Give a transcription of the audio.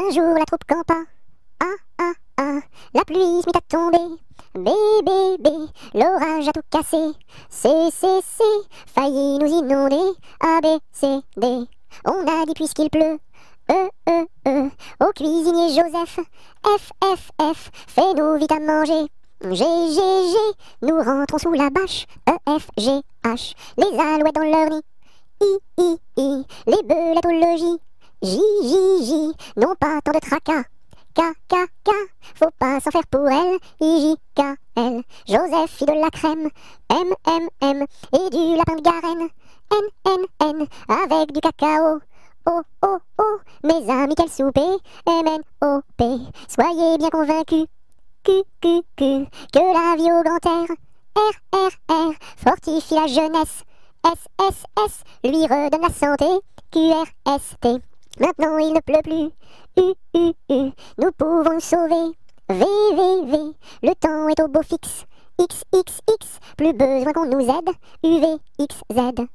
Un jour la troupe campa, ah, la pluie se mit à tomber, bébé, l'orage a tout cassé, c, failli nous inonder, A, B, C, D, on a dit puisqu'il pleut, E, au cuisinier Joseph, F, fais-nous vite à manger, G, nous rentrons sous la bâche, E, F, G, H, les alouettes dans leur nid, I, les belettes au logis, J, non pas tant de tracas, K, faut pas s'en faire pour elle, I, J, K, L, Joseph fit de la crème, M, et du lapin de Garenne, N, avec du cacao, O, mes amis quel souper, M, N, O, P, soyez bien convaincus, Q, que la vie au grand air, R, fortifie la jeunesse, S, lui redonne la santé, Q, R, S, T, maintenant il ne pleut plus, U, nous pouvons nous sauver, V, le temps est au beau fixe, X, plus besoin qu'on nous aide, U, V, X, Z.